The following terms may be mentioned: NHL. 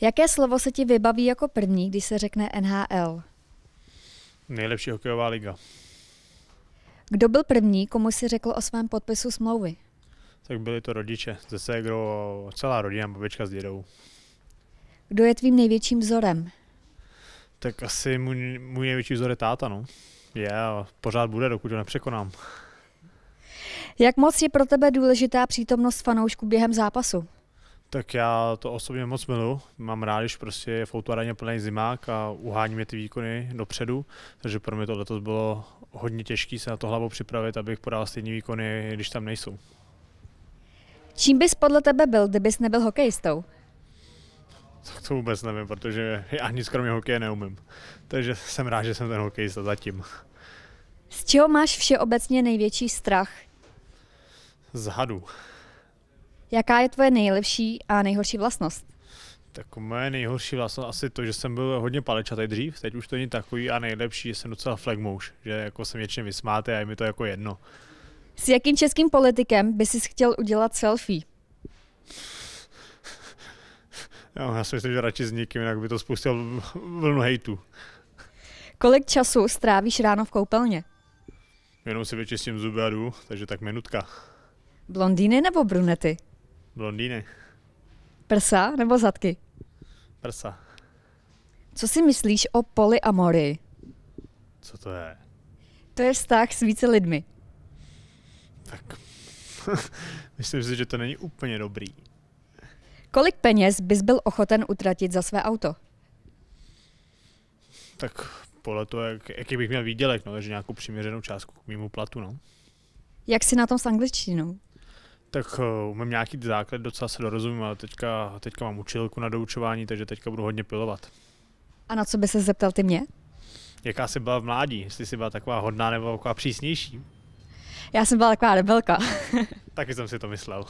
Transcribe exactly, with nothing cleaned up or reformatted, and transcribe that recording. Jaké slovo se ti vybaví jako první, když se řekne N H L? Nejlepší hokejová liga. Kdo byl první, komu jsi řekl o svém podpisu smlouvy? Tak byli to rodiče, ze ségrou, celá rodina, babička s dědou. Kdo je tvým největším vzorem? Tak asi můj, můj největší vzor je táta, no. Je a pořád bude, dokud ho nepřekonám. Jak moc je pro tebe důležitá přítomnost fanoušků během zápasu? Tak já to osobně moc miluji. Mám rád, když prostě je v autoaréně plný zimák a uháníme ty výkony dopředu. Takže pro mě to letos bylo hodně těžké se na to hlavou připravit, abych podal stejné výkony, když tam nejsou. Čím bys podle tebe byl, kdybys nebyl hokejistou? Tak to vůbec nevím, protože já nic kromě hokeje neumím. Takže jsem rád, že jsem ten hokejista zatím. Z čeho máš všeobecně největší strach? Z hadu. Jaká je tvoje nejlepší a nejhorší vlastnost? Tak moje nejhorší vlastnost asi to, že jsem byl hodně palečatý dřív, teď už to není takový, a nejlepší, že jsem docela flagmouš, že jako jsem většině vysmátý a je mi to jako jedno. S jakým českým politikem bys si chtěl udělat selfie? Já si myslím, že radši s někým, jinak by to spustil vlnu hejtu. Kolik času strávíš ráno v koupelně? Jenom si vyčistím zuby a jdu, takže tak minutka. Blondýny nebo brunety? Blondýny. Prsa nebo zadky? Prsa. Co si myslíš o polyamorii? Co to je? To je vztah s více lidmi. Tak, myslím si, že to není úplně dobrý. Kolik peněz bys byl ochoten utratit za své auto? Tak podle toho, jak, jaký bych měl výdělek, no, takže nějakou přiměřenou částku k mému platu, no. Jak jsi na tom s angličtinou? Tak uh, mám nějaký základ, docela se dorozumím, ale teďka, teďka mám učilku na doučování, takže teďka budu hodně pilovat. A na co by se zeptal ty mě? Jaká jsi byla v mládí, jestli jsi byla taková hodná nebo taková přísnější? Já jsem byla taková rebelka. Taky jsem si to myslel.